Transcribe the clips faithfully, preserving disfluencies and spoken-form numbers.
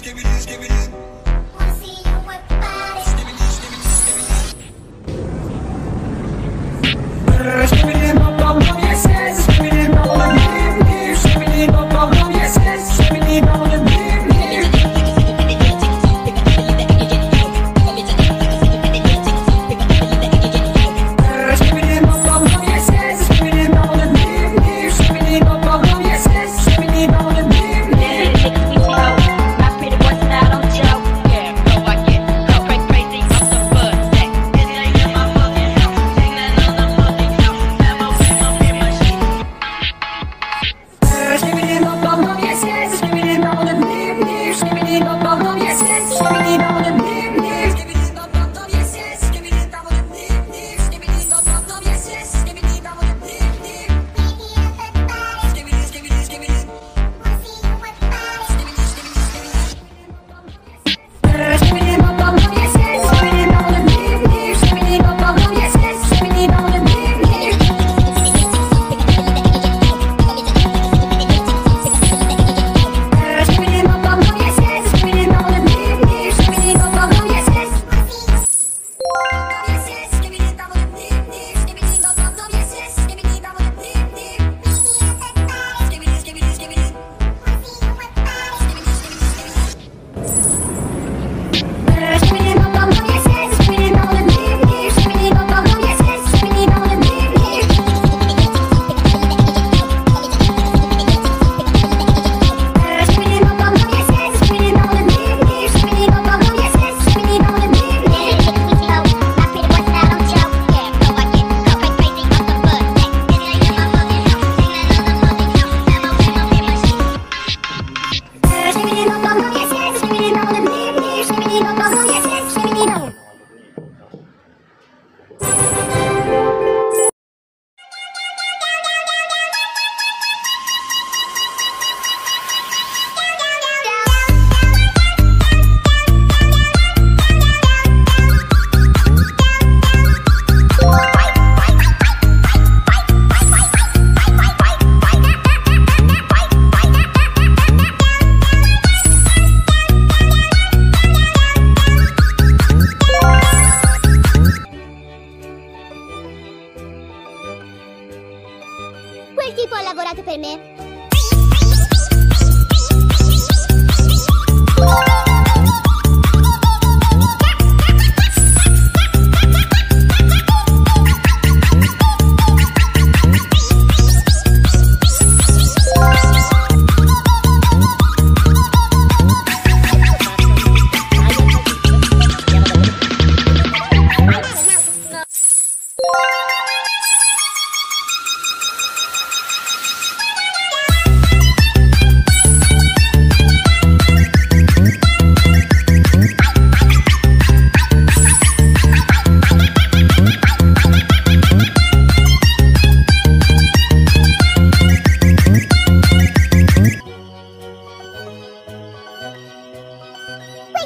Give me this, give me this.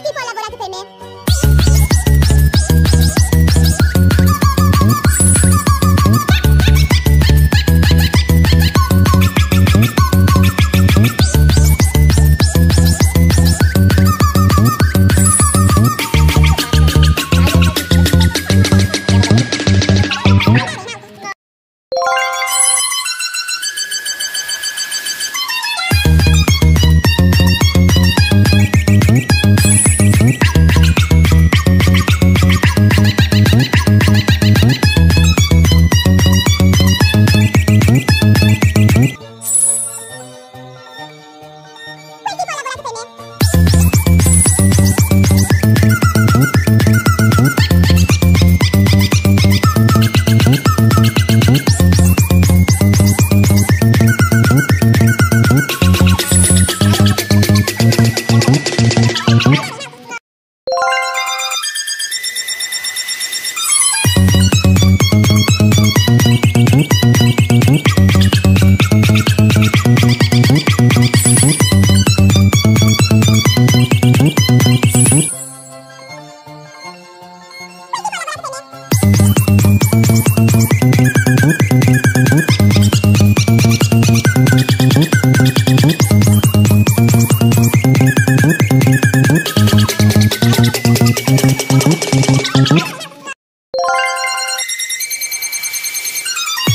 il tipo ha lavorato per me.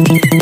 Thank you.